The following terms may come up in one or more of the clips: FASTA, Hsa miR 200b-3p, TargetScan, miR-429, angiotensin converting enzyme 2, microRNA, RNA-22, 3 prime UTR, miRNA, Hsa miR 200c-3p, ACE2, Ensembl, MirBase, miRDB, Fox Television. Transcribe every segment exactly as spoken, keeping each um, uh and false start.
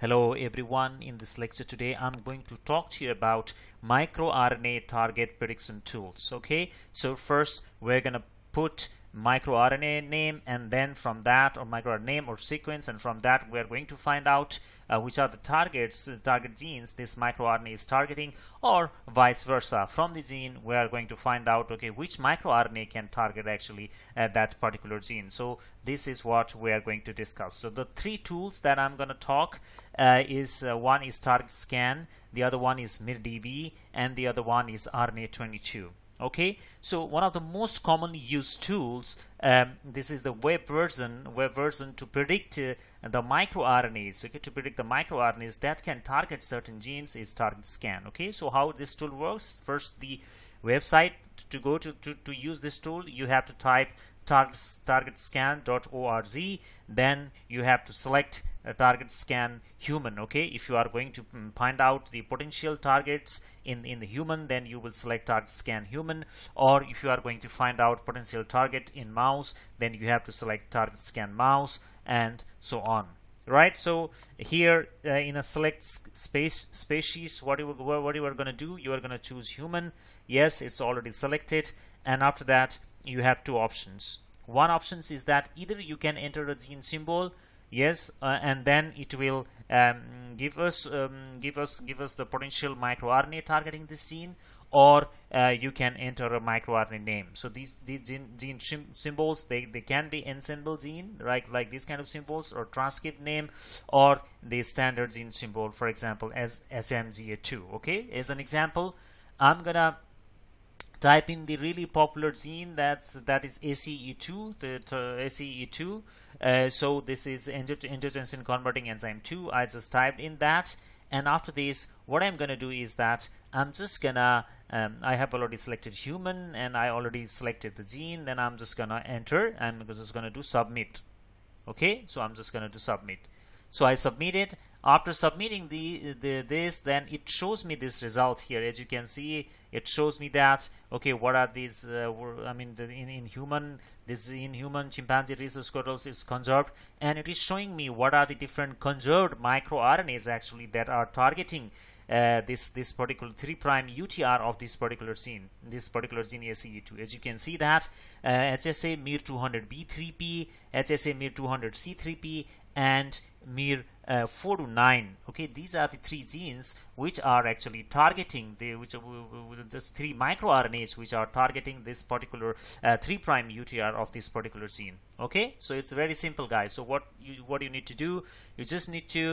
Hello everyone, in this lecture today I'm going to talk to you about microRNA target prediction tools. Okay, so first we're gonna put microRNA name, and then from that, or microRNA name or sequence, and from that we're going to find out uh, which are the targets, uh, target genes this microRNA is targeting, or vice versa. From the gene we are going to find out, okay, which microRNA can target actually uh, that particular gene. So this is what we are going to discuss. So the three tools that I'm going to talk Uh, is uh, one is TargetScan, the other one is miR D B, and the other one is R N A twenty-two. Okay, so one of the most commonly used tools, um, this is the web version, web version to predict uh, the microRNAs. Okay, to predict the microRNAs that can target certain genes is TargetScan. Okay, so how this tool works? First, the website to go to to, to use this tool, you have to type target scan dot org. Then you have to select a target scan human. Okay, if you are going to find out the potential targets in in the human, then you will select target scan human, or if you are going to find out potential target in mouse, then you have to select target scan mouse, and so on. Right, so here uh, in a select space species, what you what you are going to do, you are going to choose human. Yes, it's already selected, and after that you have two options. One option is that either you can enter a gene symbol. Yes, uh, and then it will um, give us um, give us give us the potential microRNA targeting this gene, or uh, you can enter a microRNA name. So these these gene, gene symbols, they they can be Ensembl gene, right? Like these kind of symbols, or transcript name, or the standard gene symbol, for example, as S M G A two. Okay, as an example, I'm gonna type in the really popular gene that's that is A C E two, the A C E two. Uh, so this is angiotensin converting enzyme two. I just typed in that, and after this, what I'm gonna do is that I'm just gonna um, I have already selected human, and I already selected the gene. Then I'm just gonna enter. I'm just gonna do submit. Okay, so I'm just gonna do submit. So I submitted. After submitting the, the this, then it shows me this result here. As you can see, it shows me that, okay, what are these? Uh, were, I mean, the, in in human, this in human chimpanzee rhesus squirrels is conserved, and it is showing me what are the different conserved microRNAs actually that are targeting uh, this this particular three prime U T R of this particular gene, this particular gene A C E two. As you can see that uh, Hsa miR two hundred b three p, Hsa miR two hundred c three p, and miR four twenty-nine. Okay, these are the three genes which are actually targeting the which uh, the three microRNAs which are targeting this particular uh, three prime U T R of this particular gene. Okay, so it's very simple, guys. So what you what you need to do, you just need to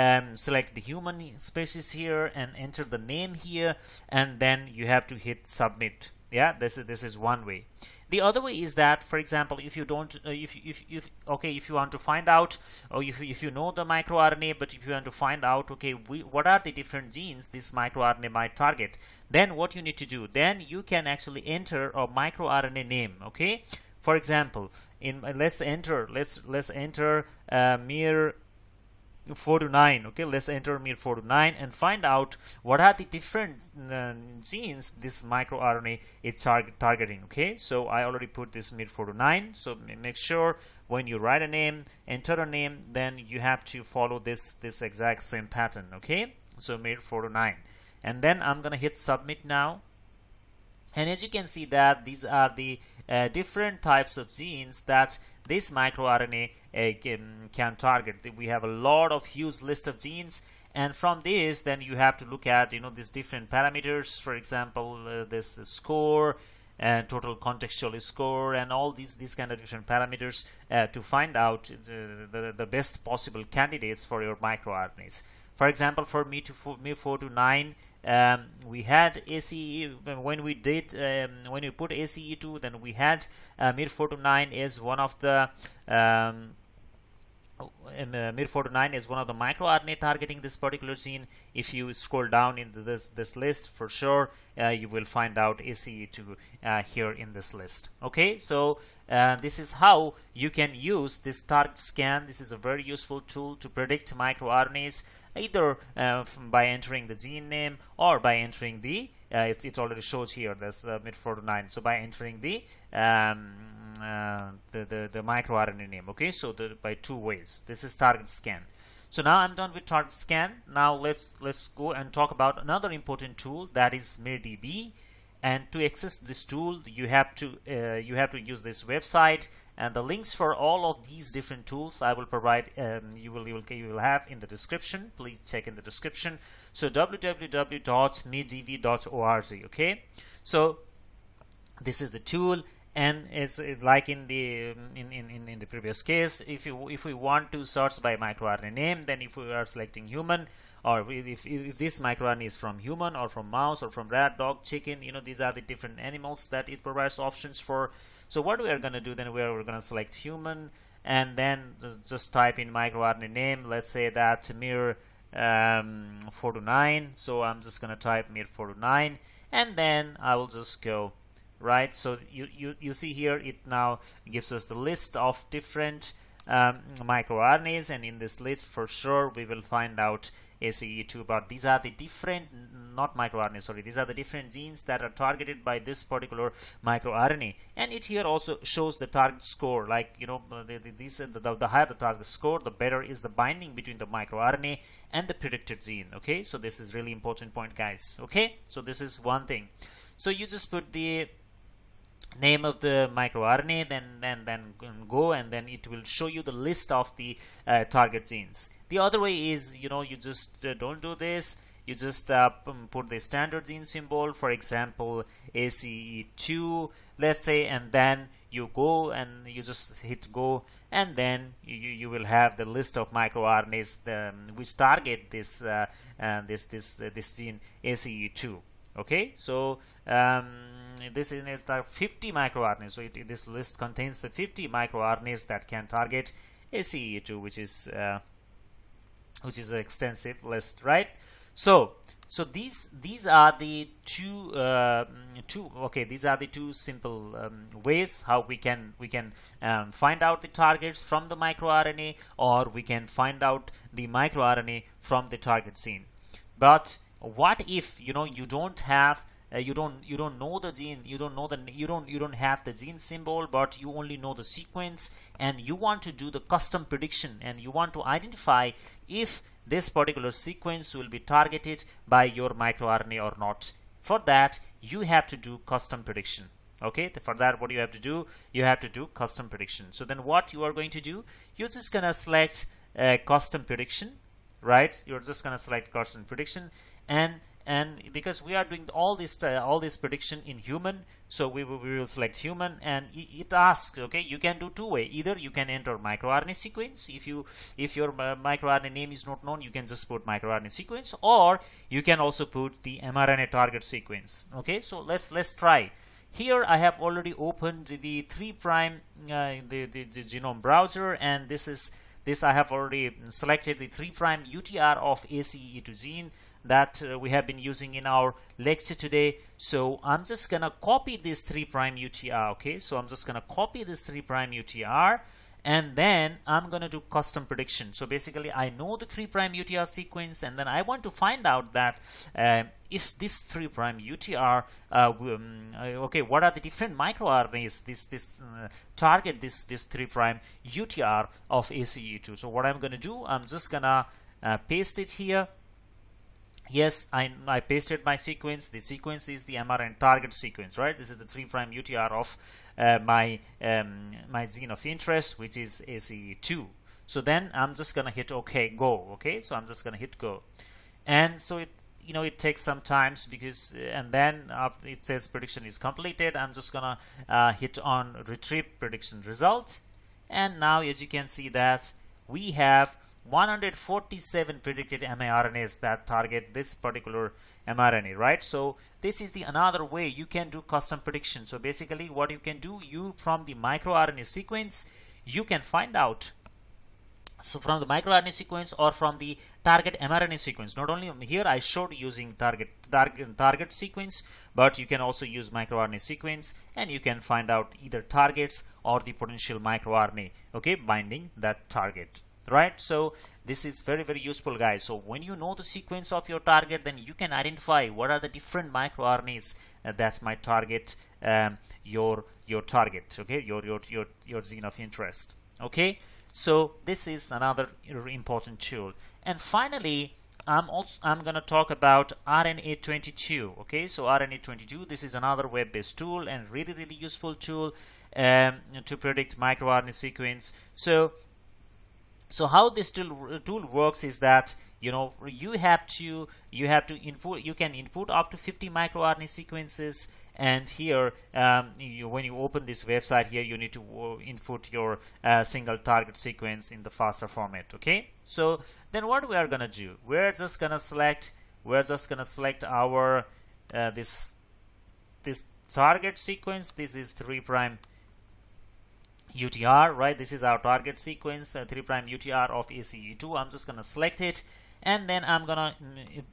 um, select the human species here and enter the name here, and then you have to hit submit. Yeah, this is this is one way. The other way is that, for example, if you don't, uh, if, if, if, okay, if you want to find out, or if, if you know the microRNA, but if you want to find out, okay, we, what are the different genes this microRNA might target, then what you need to do, then you can actually enter a microRNA name, okay? For example, in uh, let's enter, let's, let's enter uh, miR four twenty-nine. Okay, let's enter miR four twenty-nine and find out what are the different uh, genes this microRNA is target targeting. Okay, so I already put this miR four twenty-nine, so make sure when you write a name, enter a name, then you have to follow this this exact same pattern. Okay, so miR four twenty-nine, and then I'm gonna hit submit now, and as you can see that these are the uh, different types of genes that this microRNA uh, can, can target. We have a lot of huge list of genes, and from this then you have to look at, you know, these different parameters, for example uh, this the score and total contextual score and all these these kind of different parameters uh, to find out the, the, the best possible candidates for your microRNAs. For example, for miR four twenty-nine, um, we had A C E, when we did, um, when we put A C E two, then we had uh, miR four twenty-nine is one of the, um, miR four twenty-nine is one of the microRNA targeting this particular gene. If you scroll down into this this list, for sure uh, you will find out A C E two uh, here in this list. Okay, so uh, this is how you can use this target scan. This is a very useful tool to predict microRNAs, either uh, by entering the gene name or by entering the uh, it, it already shows here this uh, miR four twenty-nine. So by entering the um, uh, the, the the microRNA name. Okay, so the, by two ways. This is target scan. So now I'm done with target scan. Now let's let's go and talk about another important tool, that is MirDB. And to access this tool, you have to uh, you have to use this website, and the links for all of these different tools I will provide. Um, you will you will you will have in the description. Please check in the description. So w w w dot mirdb dot org. Okay, so this is the tool, and it's, it's like in the in, in in the previous case. If you if we want to search by microRNA name, then if we are selecting human, or if, if this microRNA is from human or from mouse or from rat, dog, chicken, you know, these are the different animals that it provides options for. So what we are going to do then, we are, we're going to select human, and then just type in microRNA name. Let's say that miR four twenty-nine. Um, so I'm just going to type miR four twenty-nine, and then I will just go, right? So you, you, you see here, it now gives us the list of different Um, microRNAs, and in this list for sure we will find out A C E two, but these are the different, not microRNA, sorry, these are the different genes that are targeted by this particular microRNA. And it here also shows the target score, like, you know, the, the, these, the, the, the higher the target score, the better is the binding between the microRNA and the predicted gene. Okay, so this is really important point, guys. Okay, so this is one thing. So you just put the name of the microRNA, then then then go, and then it will show you the list of the uh, target genes. The other way is, you know, you just uh, don't do this, you just uh, put the standard gene symbol, for example A C E two, let's say, and then you go and you just hit go, and then you, you will have the list of microRNAs the, which target this uh, uh, this this uh, this gene A C E two. Okay, so um, this is the fifty microRNAs. So it, this list contains the fifty microRNAs that can target A C E two, which is uh, which is an extensive list, right? So, so these these are the two uh, two okay. These are the two simple um, ways how we can we can um, find out the targets from the microRNA, or we can find out the microRNA from the target gene. But what if, you know, you don't have uh, you don't you don't know the gene, you don't know the you don't you don't have the gene symbol, but you only know the sequence, and you want to do the custom prediction, and you want to identify if this particular sequence will be targeted by your microRNA or not. For that, you have to do custom prediction. Okay, for that, what do you have to do? You have to do custom prediction. So then what you are going to do, you're just gonna select uh, custom prediction, right? You're just gonna select custom prediction. And and because we are doing all this uh, all this prediction in human, so we will, we will select human, and it asks, okay, you can do two way. Either you can enter microRNA sequence, if you if your uh, microRNA name is not known, you can just put microRNA sequence, or you can also put the mRNA target sequence. Okay, so let's let's try. Here I have already opened the three prime uh, the, the the genome browser, and this is this I have already selected the three prime U T R of A C E two gene that uh, we have been using in our lecture today. So I'm just gonna copy this three prime U T R. Okay, so I'm just gonna copy this three prime U T R, and then I'm gonna do custom prediction. So basically, I know the three prime U T R sequence, and then I want to find out that uh, if this three prime U T R, uh, um, okay, what are the different microRNAs this this uh, target this this three prime U T R of A C E two. So what I'm gonna do, I'm just gonna uh, paste it here. Yes, I, I pasted my sequence. The sequence is the mRNA target sequence, right? This is the three prime U T R of uh, my um, my gene of interest, which is A C E two. So then I'm just gonna hit OK, go. Okay, so I'm just gonna hit go, and so it, you know, it takes some times, because and then after it says prediction is completed, I'm just gonna uh, hit on retrieve prediction result, and now as you can see that we have one hundred forty-seven predicted miRNAs that target this particular mRNA, right? So this is the another way you can do custom prediction. So basically what you can do, you from the microRNA sequence, you can find out, so from the microRNA sequence or from the target mRNA sequence. Not only here I showed using target target target sequence, but you can also use microRNA sequence, and you can find out either targets or the potential microRNA, okay, binding that target, right? So this is very, very useful, guys. So when you know the sequence of your target, then you can identify what are the different microRNAs uh, that might target um, your your target, okay, your your your your gene of interest. Okay, So this is another important tool. And finally, I'm also I'm going to talk about R N A twenty-two. Okay, so R N A twenty-two, this is another web-based tool and really really useful tool um, to predict microRNA sequence. So so how this tool, tool works is that you know you have to you have to input you can input up to fifty microRNA sequences, and here um, you, when you open this website here you need to input your uh, single target sequence in the FASTA format. Okay, so then what we are gonna do, we're just gonna select we're just gonna select our uh, this this target sequence. This is three prime U T R, right? This is our target sequence, uh, three prime U T R of A C E two. I'm just gonna select it, and then I'm gonna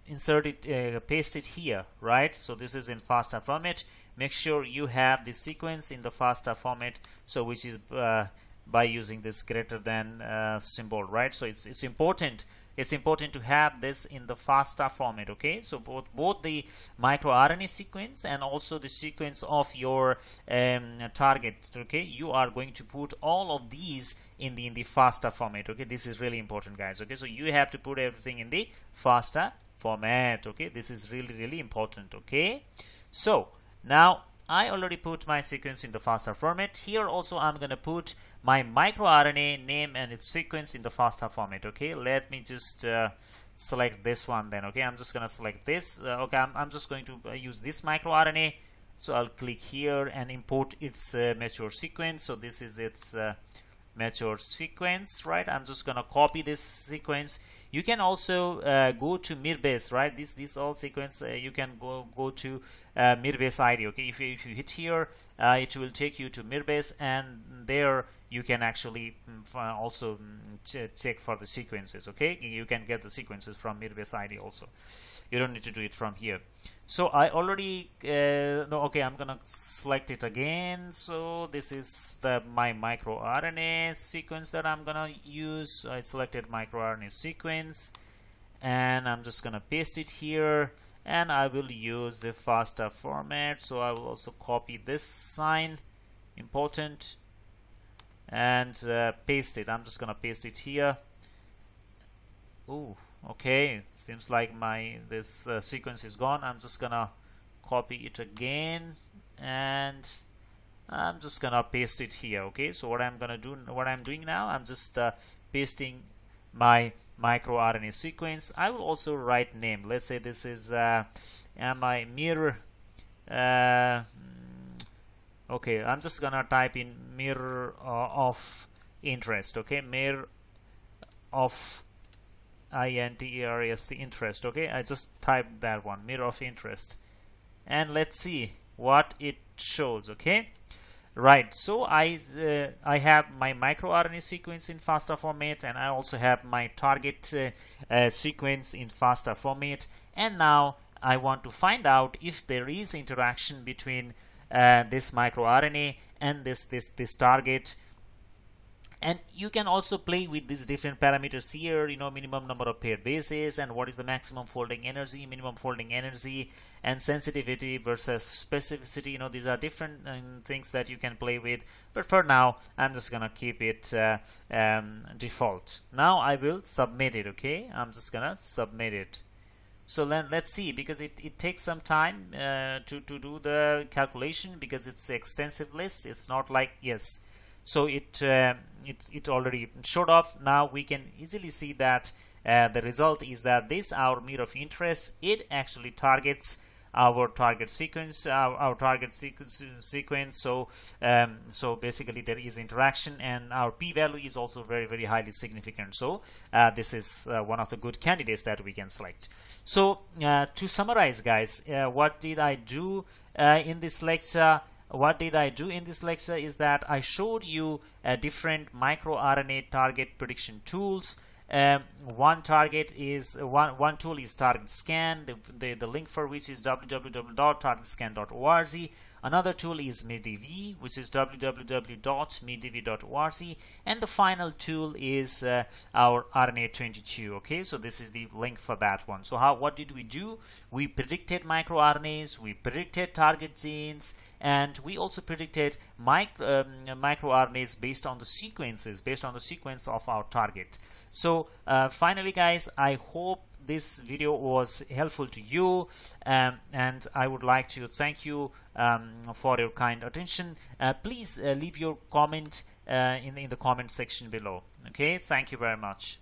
insert it, uh, paste it here, right? So this is in FASTA format. Make sure you have the sequence in the FASTA format, so which is uh, by using this greater than uh, symbol, right? So it's it's important. It's important to have this in the FASTA format, okay? So both both the microRNA sequence and also the sequence of your um, target, okay? You are going to put all of these in the in the FASTA format, okay? This is really important, guys, okay? So you have to put everything in the FASTA format, okay? This is really, really important, okay? So now I already put my sequence in the FASTA format. Here also I'm going to put my microRNA name and its sequence in the FASTA format. Okay, let me just uh, select this one then. Okay, I'm just going to select this. Uh, okay, I'm, I'm just going to uh, use this microRNA. So I'll click here and import its uh, mature sequence. So this is its uh, mature sequence, right? I'm just going to copy this sequence. You can also uh, go to MirBase, right? This this all sequence uh, you can go go to uh, MirBase I D. Okay, if you, if you hit here, uh, it will take you to MirBase, and there you can actually also ch check for the sequences. Okay, you can get the sequences from MirBase I D also. You don't need to do it from here. So I already uh, no okay. I'm gonna select it again. So this is the my microRNA sequence that I'm gonna use. I selected microRNA sequence. And I'm just gonna paste it here, and I will use the FASTA format. So I will also copy this sign, important, and uh, paste it. I'm just gonna paste it here. Ooh, okay. Seems like my this uh, sequence is gone. I'm just gonna copy it again, and I'm just gonna paste it here. Okay. So what I'm gonna do, what I'm doing now, I'm just uh, pasting my microRNA sequence. I will also write name. Let's say this is uh, my miR. Uh, okay, I'm just gonna type in miR uh, of interest. Okay, miR of interest, interest. Okay, I just typed that one, miR of interest, and let's see what it shows. Okay. Right, so I uh, I have my microRNA sequence in FASTA format, and I also have my target uh, uh, sequence in FASTA format. And now I want to find out if there is interaction between uh, this microRNA and this this this target. And you can also play with these different parameters here, you know, minimum number of paired bases, and what is the maximum folding energy, minimum folding energy, and sensitivity versus specificity. You know, these are different um, things that you can play with. But for now, I'm just gonna keep it uh, um, default. Now I will submit it. Okay, I'm just gonna submit it. So then let's see, because it, it takes some time uh, to to do the calculation, because it's an extensive list. It's not like yes. So it, uh, it it already showed up. Now we can easily see that uh, the result is that this our miR of interest, it actually targets our target sequence, our, our target sequence sequence. So um, so basically there is interaction, and our p-value is also very very highly significant. So uh, this is uh, one of the good candidates that we can select. So uh, to summarize, guys, uh, what did I do uh, in this lecture? What did I do in this lecture is that I showed you uh, different microRNA target prediction tools. Um, one target is one one tool is TargetScan, the, the the link for which is w w w dot target scan dot org. Another tool is miR D B, which is w w w dot miR D B dot org, and the final tool is uh, our R N A twenty-two. Okay, so this is the link for that one. So how what did we do? We predicted microRNAs, we predicted target genes, and we also predicted micro, um, microRNAs based on the sequences, based on the sequence of our target. So uh, finally, guys, I hope this video was helpful to you, um, and I would like to thank you um, for your kind attention. Uh, please uh, leave your comment uh, in, in the comment section below. Okay, thank you very much.